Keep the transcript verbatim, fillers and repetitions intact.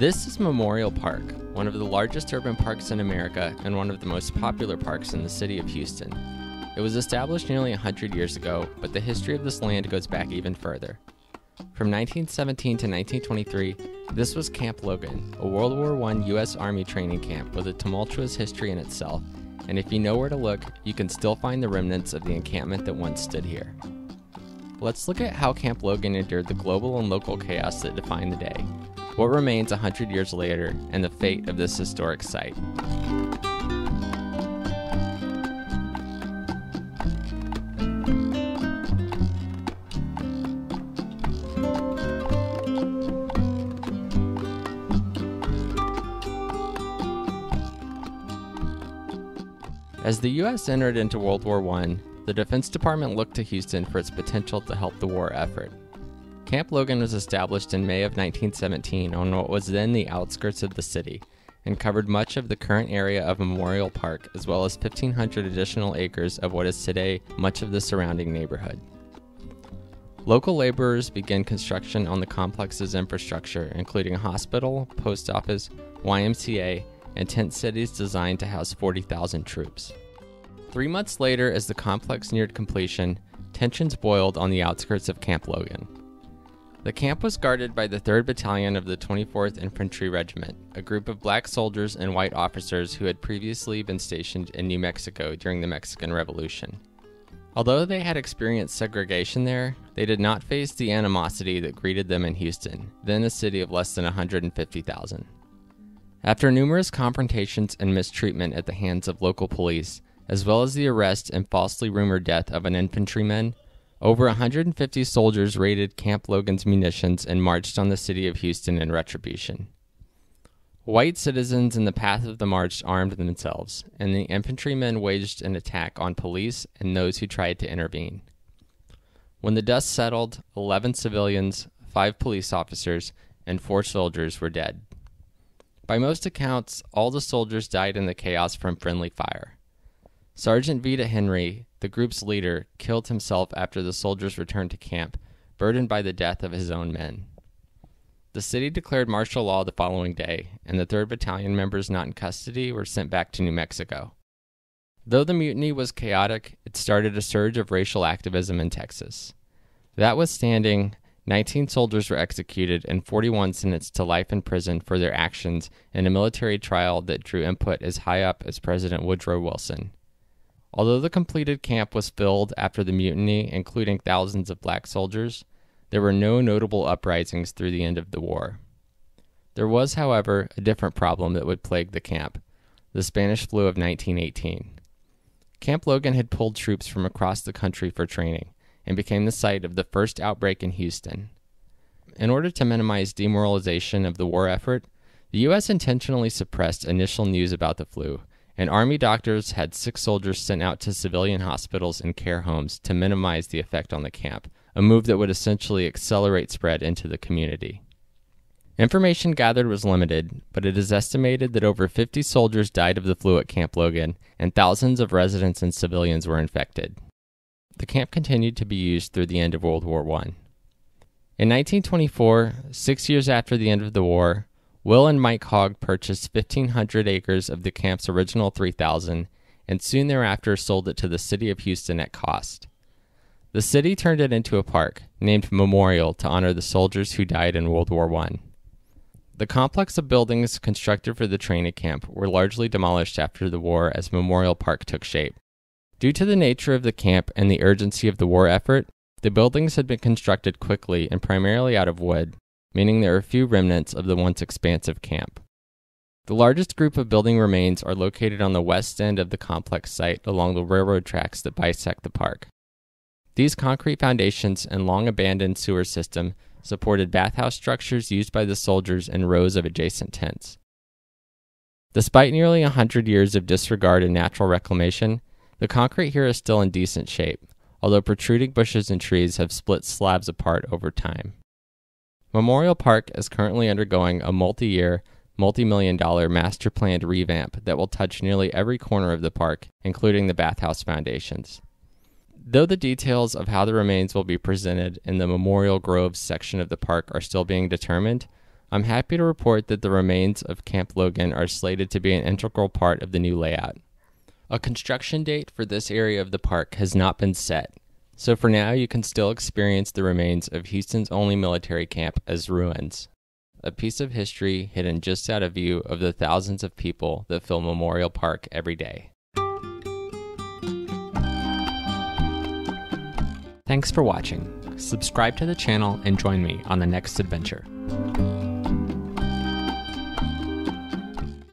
This is Memorial Park, one of the largest urban parks in America and one of the most popular parks in the city of Houston. It was established nearly one hundred years ago, but the history of this land goes back even further. From nineteen seventeen to nineteen twenty-three, this was Camp Logan, a World War One U S Army training camp with a tumultuous history in itself, and if you know where to look, you can still find the remnants of the encampment that once stood here. Let's look at how Camp Logan endured the global and local chaos that defined the day, what remains one hundred years later, and the fate of this historic site. As the U S entered into World War One, the Defense Department looked to Houston for its potential to help the war effort. Camp Logan was established in May of nineteen seventeen on what was then the outskirts of the city, and covered much of the current area of Memorial Park as well as fifteen hundred additional acres of what is today much of the surrounding neighborhood. Local laborers began construction on the complex's infrastructure, including a hospital, post office, Y M C A, and tent cities designed to house forty thousand troops. Three months later, as the complex neared completion, tensions boiled on the outskirts of Camp Logan. The camp was guarded by the third Battalion of the twenty-fourth Infantry Regiment, a group of black soldiers and white officers who had previously been stationed in New Mexico during the Mexican Revolution. Although they had experienced segregation there, they did not face the animosity that greeted them in Houston, then a city of less than one hundred fifty thousand. After numerous confrontations and mistreatment at the hands of local police, as well as the arrest and falsely rumored death of an infantryman, over one hundred fifty soldiers raided Camp Logan's munitions and marched on the city of Houston in retribution. White citizens in the path of the march armed themselves, and the infantrymen waged an attack on police and those who tried to intervene. When the dust settled, eleven civilians, five police officers, and four soldiers were dead. By most accounts, all the soldiers died in the chaos from friendly fire. Sergeant Vita Henry, the group's leader, killed himself after the soldiers returned to camp, burdened by the death of his own men. The city declared martial law the following day, and the third Battalion members not in custody were sent back to New Mexico. Though the mutiny was chaotic, it started a surge of racial activism in Texas. That withstanding, nineteen soldiers were executed and forty-one sentenced to life in prison for their actions in a military trial that drew input as high up as President Woodrow Wilson. Although the completed camp was filled after the mutiny, including thousands of black soldiers, there were no notable uprisings through the end of the war. There was, however, a different problem that would plague the camp, the Spanish flu of nineteen eighteen. Camp Logan had pulled troops from across the country for training, and became the site of the first outbreak in Houston. In order to minimize demoralization of the war effort, the U S intentionally suppressed initial news about the flu, and Army doctors had six soldiers sent out to civilian hospitals and care homes to minimize the effect on the camp, a move that would essentially accelerate spread into the community. Information gathered was limited, but it is estimated that over fifty soldiers died of the flu at Camp Logan, and thousands of residents and civilians were infected. The camp continued to be used through the end of World War One. In nineteen twenty-four, six years after the end of the war, Will and Mike Hogg purchased fifteen hundred acres of the camp's original three thousand, and soon thereafter sold it to the city of Houston at cost. The city turned it into a park, named Memorial, to honor the soldiers who died in World War One. The complex of buildings constructed for the training camp were largely demolished after the war as Memorial Park took shape. Due to the nature of the camp and the urgency of the war effort, the buildings had been constructed quickly and primarily out of wood, meaning there are few remnants of the once expansive camp. The largest group of building remains are located on the west end of the complex site along the railroad tracks that bisect the park. These concrete foundations and long-abandoned sewer system supported bathhouse structures used by the soldiers and rows of adjacent tents. Despite nearly one hundred years of disregard and natural reclamation, the concrete here is still in decent shape, although protruding bushes and trees have split slabs apart over time. Memorial Park is currently undergoing a multi-year, multi-million dollar master-planned revamp that will touch nearly every corner of the park, including the bathhouse foundations. Though the details of how the remains will be presented in the Memorial Grove section of the park are still being determined, I'm happy to report that the remains of Camp Logan are slated to be an integral part of the new layout. A construction date for this area of the park has not been set, so for now you can still experience the remains of Houston's only military camp as ruins, a piece of history hidden just out of view of the thousands of people that fill Memorial Park every day. Thanks for watching. Subscribe to the channel and join me on the next adventure.